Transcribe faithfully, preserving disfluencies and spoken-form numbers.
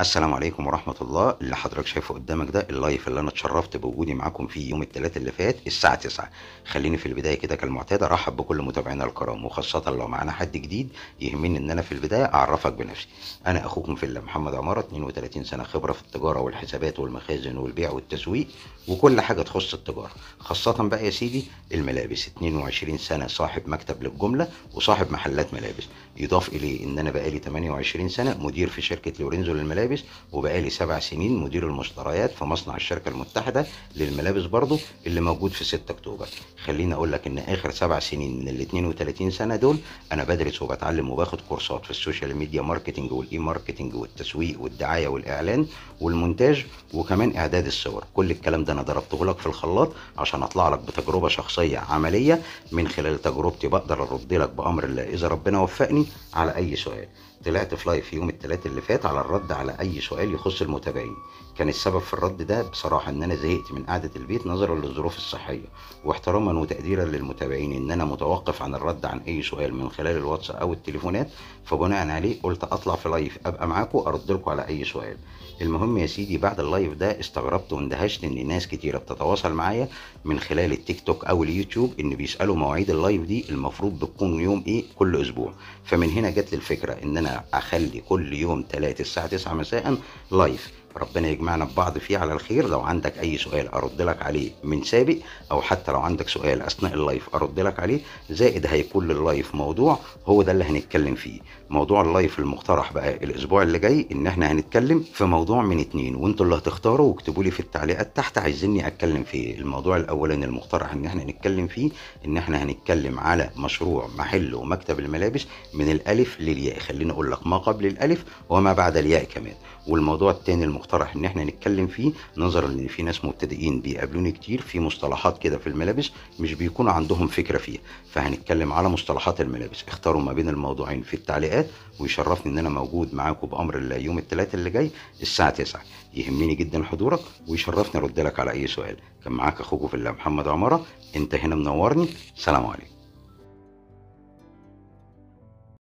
السلام عليكم ورحمه الله. اللي حضرتك شايفه قدامك ده اللايف اللي انا اتشرفت بوجودي معاكم فيه يوم الثلاثاء اللي فات الساعه تسعة. خليني في البدايه كده كالمعتاد ارحب بكل متابعينا الكرام، وخاصه لو معانا حد جديد يهمني ان انا في البدايه اعرفك بنفسي. انا اخوكم في الله محمد عماره، اثنين وثلاثين سنه خبره في التجاره والحسابات والمخازن والبيع والتسويق وكل حاجه تخص التجاره، خاصه بقى يا سيدي الملابس. اثنين وعشرين سنه صاحب مكتب للجمله وصاحب محلات ملابس، يضاف اليه ان انا بقالي ثمانية وعشرين سنه مدير في شركه لورينزو الملا، وبقالي سبع سنين مدير المشتريات في مصنع الشركة المتحدة للملابس برضو اللي موجود في ستة اكتوبر. خليني اقول لك ان اخر سبع سنين من ال اثنين وثلاثين سنة دول انا بدرس وبتعلم وباخد كورسات في السوشيال ميديا ماركتنج والاي ماركتنج والتسويق والدعاية والاعلان والمونتاج وكمان اعداد الصور. كل الكلام ده انا ضربته لك في الخلاط عشان اطلع لك بتجربة شخصية عملية، من خلال تجربتي بقدر ارد لك بامر الله اذا ربنا وفقني على اي سؤال. طلعت في لايف يوم الثلاثاء اللي فات على الرد على اي سؤال يخص المتابعين. كان السبب في الرد ده بصراحه ان انا زهقت من قعده البيت نظرا للظروف الصحيه، واحتراما وتقديرا للمتابعين ان انا متوقف عن الرد عن اي سؤال من خلال الواتس او التليفونات، فبناء عليه قلت اطلع في لايف ابقى معاكم ارد لكم على اي سؤال. المهم يا سيدي بعد اللايف ده استغربت واندهشت ان ناس كتيره بتتواصل معايا من خلال التيك توك او اليوتيوب ان بيسالوا مواعيد اللايف دي المفروض بتكون يوم ايه كل اسبوع. فمن هنا جت لي الفكره ان انا اخلي كل يوم ثلاثة الساعه تسعة مساء لايف، ربنا يجمعنا ببعض فيه على الخير. لو عندك اي سؤال ارد لك عليه من سابق، او حتى لو عندك سؤال اثناء اللايف ارد لك عليه. زائد هيكون لللايف موضوع هو ده اللي هنتكلم فيه. موضوع اللايف المقترح بقى الاسبوع اللي جاي ان احنا هنتكلم في موضوع من اتنين، وانتوا اللي هتختاروا واكتبوا لي في التعليقات تحت عايزيني اتكلم فيه. الموضوع الاولاني المقترح ان احنا نتكلم فيه ان احنا هنتكلم على مشروع محل ومكتب الملابس من الالف للياء، خليني اقول لك ما قبل الالف وما بعد الياء كمان. والموضوع الثاني المقترح ان احنا نتكلم فيه نظرا ان في ناس مبتدئين بيقابلوني كتير في مصطلحات كده في الملابس مش بيكونوا عندهم فكره فيها، فهنتكلم على مصطلحات الملابس. اختاروا ما بين الموضوعين في التعليقات، ويشرفني ان انا موجود معاكم بامر الله يوم الثلاثاء اللي جاي الساعه تسعة. يهمني جدا حضورك ويشرفني ارد لك على اي سؤال. كان معاك اخوك في الله محمد عماره، انت هنا منورني. سلام عليكم.